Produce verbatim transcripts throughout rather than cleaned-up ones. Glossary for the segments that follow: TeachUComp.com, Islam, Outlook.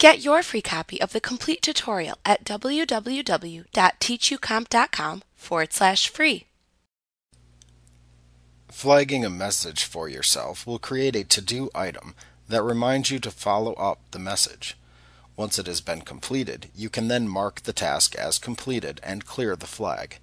Get your free copy of the complete tutorial at w w w dot teach u comp dot com forward slash free. Flagging a message for yourself will create a to-do item that reminds you to follow up the message. Once it has been completed, you can then mark the task as completed and clear the flag.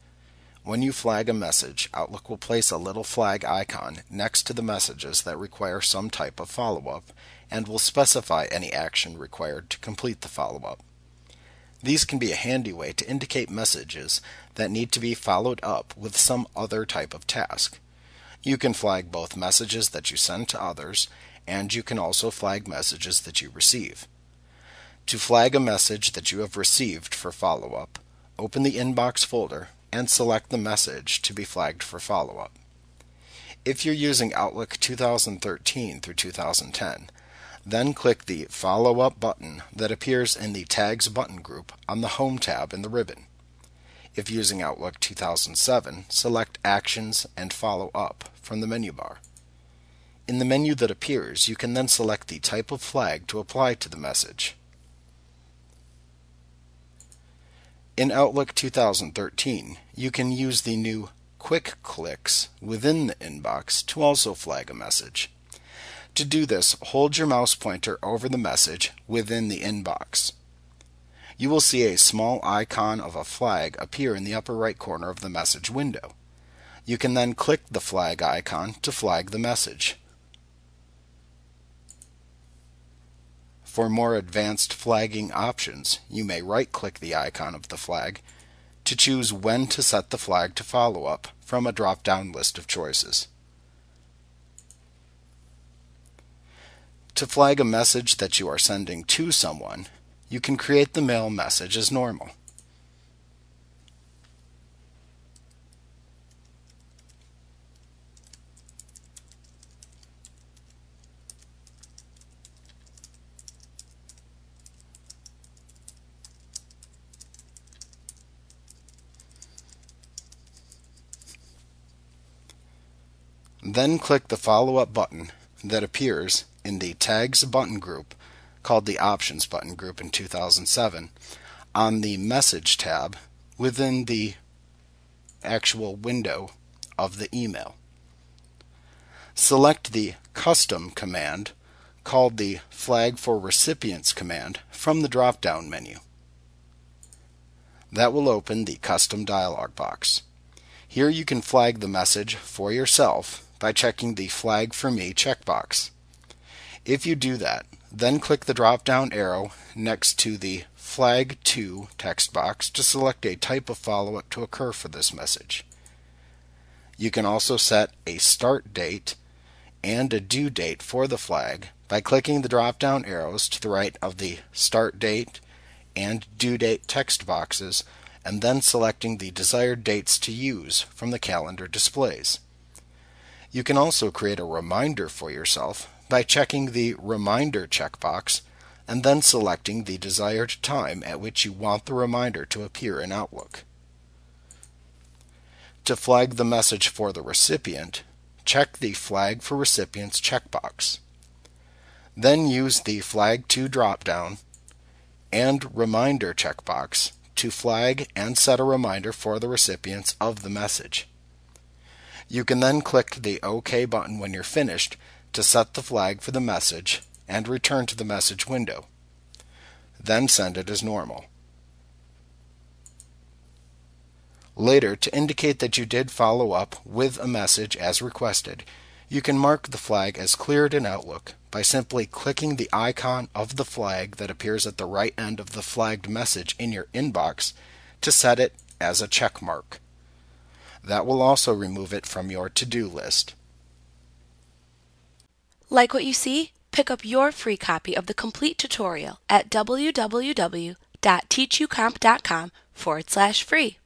When you flag a message, Outlook will place a little flag icon next to the messages that require some type of follow-up and will specify any action required to complete the follow-up. These can be a handy way to indicate messages that need to be followed up with some other type of task. You can flag both messages that you send to others, and you can also flag messages that you receive. To flag a message that you have received for follow-up, open the Inbox folder and select the message to be flagged for follow-up. If you're using Outlook two thousand thirteen through two thousand ten, then click the Follow-Up button that appears in the Tags button group on the Home tab in the ribbon. If using Outlook two thousand seven, select Actions and Follow-Up from the menu bar. In the menu that appears, you can then select the type of flag to apply to the message. In Outlook two thousand thirteen, you can use the new Quick Clicks within the inbox to also flag a message. To do this, hold your mouse pointer over the message within the inbox. You will see a small icon of a flag appear in the upper right corner of the message window. You can then click the flag icon to flag the message. For more advanced flagging options, you may right-click the icon of the flag to choose when to set the flag to follow up from a drop-down list of choices. To flag a message that you are sending to someone, you can create the mail message as normal. Then click the Follow-Up button that appears in the Tags button group, called the Options button group in two thousand seven, on the Message tab within the actual window of the email. Select the Custom command, called the Flag for Recipients command, from the drop-down menu. That will open the Custom dialog box. Here you can flag the message for yourself by checking the Flag for Me checkbox. If you do that, then click the drop-down arrow next to the Flag to text box to select a type of follow-up to occur for this message. You can also set a start date and a due date for the flag by clicking the drop-down arrows to the right of the Start Date and Due Date text boxes, and then selecting the desired dates to use from the calendar displays. You can also create a reminder for yourself by checking the Reminder checkbox and then selecting the desired time at which you want the reminder to appear in Outlook. To flag the message for the recipient, check the Flag for Recipients checkbox. Then use the Flag to dropdown and Reminder checkbox to flag and set a reminder for the recipients of the message. You can then click the OK button when you're finished to set the flag for the message and return to the message window. Then send it as normal. Later, to indicate that you did follow up with a message as requested, you can mark the flag as cleared in Outlook by simply clicking the icon of the flag that appears at the right end of the flagged message in your inbox to set it as a check mark. That will also remove it from your to-do list. Like what you see? Pick up your free copy of the complete tutorial at w w w dot teach u comp dot com forward slash free.